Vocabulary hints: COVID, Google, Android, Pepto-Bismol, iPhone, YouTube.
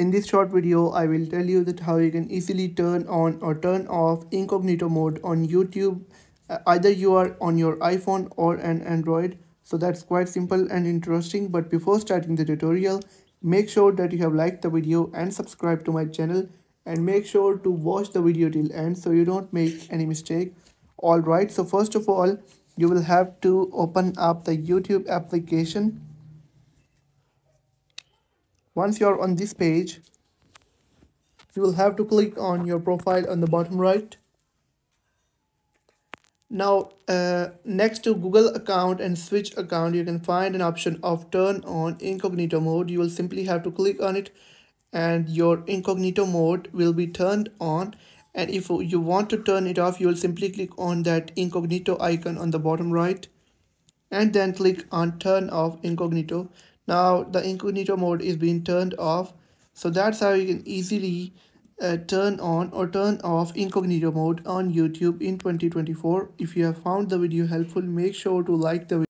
In this short video, I will tell you that how you can easily turn on or turn off incognito mode on YouTube, either you are on your iPhone or an Android. So that's quite simple and interesting. But before starting the tutorial, make sure that you have liked the video and subscribed to my channel, and make sure to watch the video till end so you don't make any mistake. Alright, so first of all, you will have to open up the YouTube application. Once you are on this page, you will have to click on your profile on the bottom right. Now next to Google account and Switch account, you can find an option of turn on incognito mode. You will simply have to click on it and your incognito mode will be turned on, and if you want to turn it off, you will simply click on that incognito icon on the bottom right and then click on turn off incognito. Now the incognito mode is being turned off, so that's how you can easily turn on or turn off incognito mode on YouTube in 2024. If you have found the video helpful, make sure to like the video.